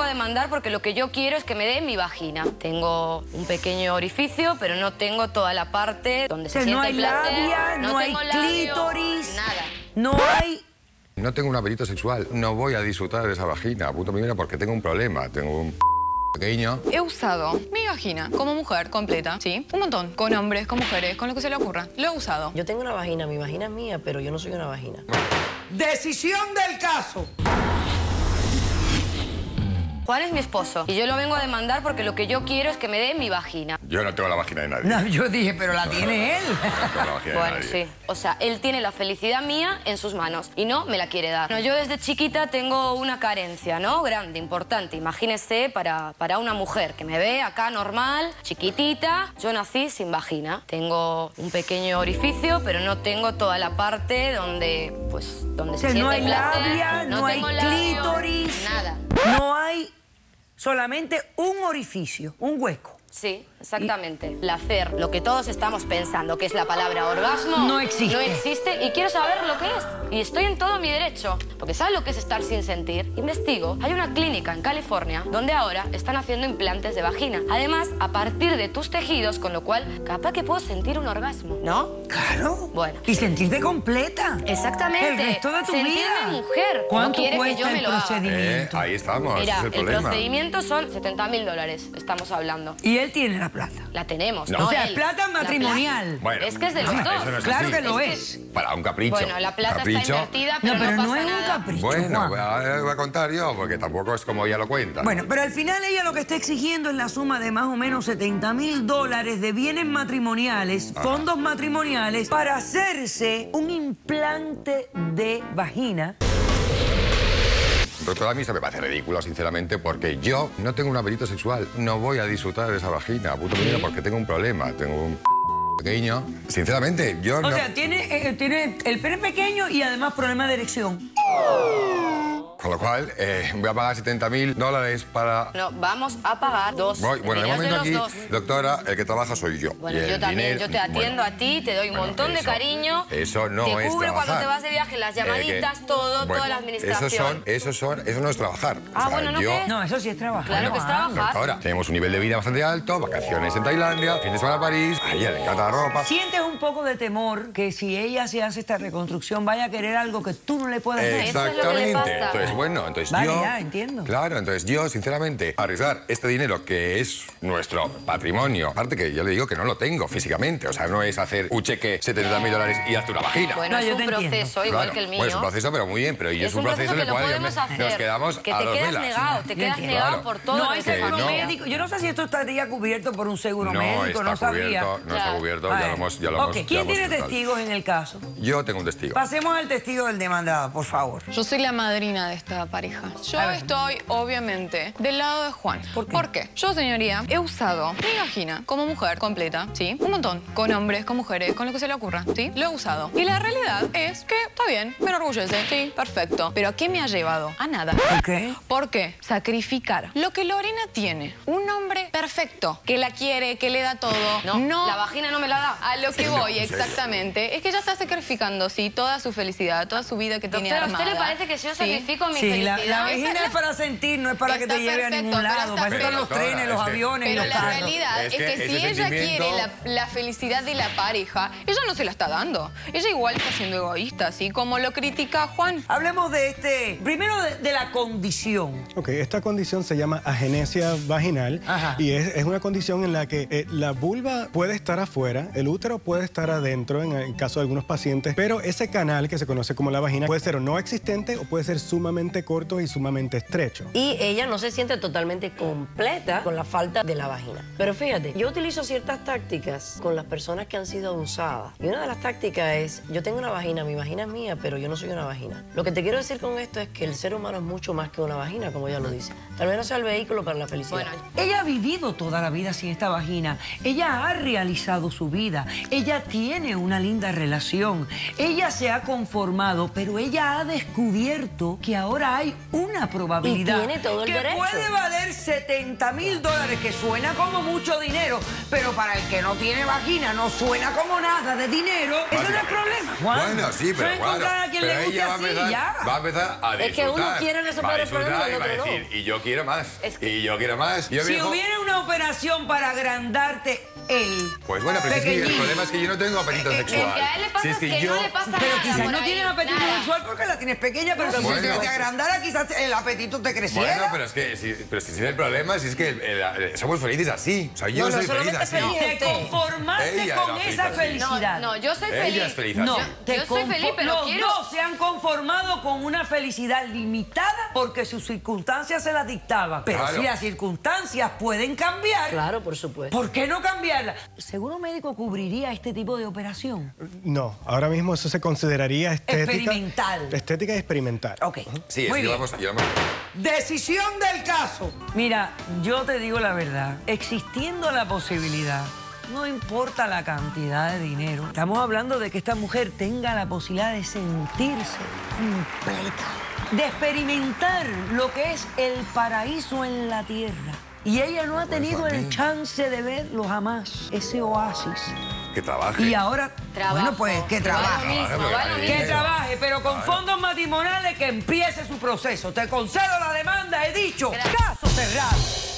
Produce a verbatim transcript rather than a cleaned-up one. vengo a demandar porque lo que yo quiero es que me dé mi vagina. Tengo un pequeño orificio, pero no tengo toda la parte donde se siente el placer. No hay labia, no hay clítoris, nada. No hay... No tengo un apetito sexual, no voy a disfrutar de esa vagina, punto primero, porque tengo un problema, tengo un... pequeño. He usado mi vagina como mujer completa, sí, un montón, con hombres, con mujeres, con lo que se le ocurra. Lo he usado. Yo tengo una vagina, mi vagina es mía, pero yo no soy una vagina. Decisión del caso. Juan es mi esposo y yo lo vengo a demandar porque lo que yo quiero es que me dé mi vagina. Yo no tengo la vagina de nadie. No, yo dije, pero la no, tiene él. No tengo la vagina bueno, de nadie. Sí. O sea, él tiene la felicidad mía en sus manos y no me la quiere dar. Bueno, yo desde chiquita tengo una carencia, ¿no? Grande, importante. Imagínese para, para una mujer que me ve acá normal, chiquitita. Yo nací sin vagina. Tengo un pequeño orificio, pero no tengo toda la parte donde, pues, donde se siente el placer. No hay labia, no hay clítoris. Nada. No hay solamente un orificio, un hueco. Sí, exactamente. Placer, lo que todos estamos pensando, que es la palabra orgasmo, no existe. No existe y quiero saber lo que es. Y estoy en todo mi derecho, porque ¿sabes lo que es estar sin sentir? Investigo. Hay una clínica en California donde ahora están haciendo implantes de vagina. Además, a partir de tus tejidos, con lo cual capaz que puedo sentir un orgasmo, ¿no? Claro. Bueno. Y sentirte completa. Exactamente. El resto de tu sentirme vida. Sentirme mujer. ¿Cuánto no quiere cuesta que yo el me lo procedimiento? Haga. Eh, ahí estamos. Mira, es el, el procedimiento son setenta mil dólares, estamos hablando. ¿Y él tiene la plata? La tenemos. No. No, o sea, él, plata matrimonial. Plata. Bueno, es que es de los no, dos. No es claro así. Que lo es. es. Que... Para un capricho. Bueno, la plata capricho. Está invertida, pero no, pero no, no pasa es nada. Un capricho. Bueno, voy a, voy a contar yo, porque tampoco es como ella lo cuenta. Bueno, pero al final ella lo que está exigiendo es la suma de más o menos setenta mil dólares de bienes matrimoniales, ajá, fondos matrimoniales, para hacerse un implante de vagina. Doctora, a mí se me parece ridículo, sinceramente, porque yo no tengo un apetito sexual. No voy a disfrutar de esa vagina, puto primero, porque tengo un problema. Tengo un pequeño. Sinceramente, yo o no... O sea, tiene, eh, tiene el pene pequeño y además problema de erección. Con lo cual, eh, voy a pagar setenta mil dólares para... No, vamos a pagar dos. Voy, bueno, de momento de aquí, dos. Doctora, el que trabaja soy yo. Bueno, yo también, dinero, yo te atiendo bueno, a ti, te doy un bueno, montón eso, de cariño. Eso no es trabajar. Te cubro cuando te vas de viaje, las llamaditas, eh, que, todo, bueno, toda la administración. Eso, son, eso, son, eso no es trabajar. Ah, o sea, bueno, ¿no yo... qué es? No, eso sí es trabajar. Claro bueno, que es trabajar. Ahora, tenemos un nivel de vida bastante alto, vacaciones en Tailandia, fin de semana a París, a ella le encanta la ropa. ¿Sientes un poco de temor que si ella se hace esta reconstrucción vaya a querer algo que tú no le puedas dar? Exactamente. Eso es lo que le pasa. Bueno, entonces vale, yo... Ya, entiendo. Claro, entonces yo, sinceramente, arriesgar este dinero que es nuestro patrimonio, aparte que yo le digo que no lo tengo físicamente, o sea, no es hacer un cheque setenta mil dólares y hazte una vagina. Bueno, no, es un proceso, igual claro, que el mío. Bueno, es un proceso, pero muy bien, pero es, es un proceso, proceso en el cual podemos me, hacer, nos quedamos que te a te dos quedas velas. Negado, te quedas negado claro. por todo. No hay seguro no, médico. Yo no sé si esto estaría cubierto por un seguro no médico, no sabría. No claro. está cubierto, ya lo hemos... Ya lo okay. hemos ¿Quién ya tiene hemos testigos en el caso? Yo tengo un testigo. Pasemos al testigo del demandado, por favor. Yo soy la madrina de esta pareja. Yo estoy, obviamente, del lado de Juan. ¿Por qué? ¿Por qué? Yo, señoría, he usado mi vagina como mujer completa, ¿sí? Un montón. Con hombres, con mujeres, con lo que se le ocurra, ¿sí? Lo he usado. Y la realidad es que está bien, me enorgullece, sí, perfecto. ¿Pero a qué me ha llevado? A nada. ¿Por qué? ¿Por qué? Sacrificar lo que Lorena tiene. Un hombre perfecto, que la quiere, que le da todo. No, no la vagina no me la da. A lo que sí, voy, no, exactamente, sí. es que ella está sacrificando, sí, toda su felicidad, toda su vida que Doctora, tiene armada. ¿A usted le parece que yo sacrifico? Sí, mi la, la vagina es, es para sentir, no es para que te perfecto, lleve a ningún lado. Para eso los trenes, los aviones, pero los carros. Pero la realidad es que, es que si ella sentimiento... quiere la, la felicidad de la pareja, ella no se la está dando. Ella igual está siendo egoísta, así como lo critica Juan. Hablemos de este, primero de, de la condición. Ok, esta condición se llama agenesia vaginal. Ajá. Y es, es una condición en la que eh, la vulva puede estar afuera, el útero puede estar adentro, en, en caso de algunos pacientes, pero ese canal que se conoce como la vagina puede ser o no existente o puede ser sumamente corto y sumamente estrecho. Y ella no se siente totalmente completa con la falta de la vagina. Pero fíjate, yo utilizo ciertas tácticas con las personas que han sido abusadas. Y una de las tácticas es, yo tengo una vagina, mi vagina es mía, pero yo no soy una vagina. Lo que te quiero decir con esto es que el ser humano es mucho más que una vagina, como ella lo dice. Tal vez no sea el vehículo para la felicidad. Bueno, ella ha vivido toda la vida sin esta vagina. Ella ha realizado su vida. Ella ella tiene una linda relación, ella se ha conformado, pero ella ha descubierto que ahora hay una probabilidad. Y tiene todo el que derecho. Puede valer setenta mil dólares, que suena como mucho dinero, pero para el que no tiene vagina no suena como nada de dinero. Eso no es problema, Juan. Bueno, sí, pero bueno, a quien pero le guste ella va, así, empezar, ya. va a empezar a disfrutar. Es que uno quiere resolver el problema y el otro no. Y yo quiero más, es que... y yo quiero más. Yo si viejo... hubiera una operación para agrandarte... Él. Pues bueno, pero sí, el problema es que yo no tengo apetito sexual. El que a él le pasa si es que, que yo... no le pasa pero nada. Pero quizás no tienes apetito nada. sexual porque la tienes pequeña, pero no, bueno, si te, te agrandara, quizás el apetito te creciera. Bueno, pero es que si, pero es que si el problema es que el, el, el, somos felices así. O sea, yo no, soy feliz así. Te conformaste ella con esa así. felicidad. No, no, yo soy feliz. Ella es feliz no, así. Te yo soy feliz, pero los quiero... dos se han conformado con una felicidad limitada porque sus circunstancias se las dictaban. Pero claro. si las circunstancias pueden cambiar... Claro, por supuesto. ¿Por qué no cambiar? ¿Seguro médico cubriría este tipo de operación? No, ahora mismo eso se consideraría estética... Experimental. Estética y experimental. Ok. Uh-huh. Sí, Muy bien. Vamos, vamos. Decisión del caso. Mira, yo te digo la verdad. Existiendo la posibilidad, no importa la cantidad de dinero, estamos hablando de que esta mujer tenga la posibilidad de sentirse completa, de experimentar lo que es el paraíso en la tierra. Y ella no ha tenido el chance de verlo jamás, ese oasis. Que trabaje. Y ahora, Trabajo. bueno, pues que trabaje. Mismo, trabaje que trabaje, pero con fondos matrimoniales que empiece su proceso. Te concedo la demanda, he dicho, Gracias. Caso cerrado.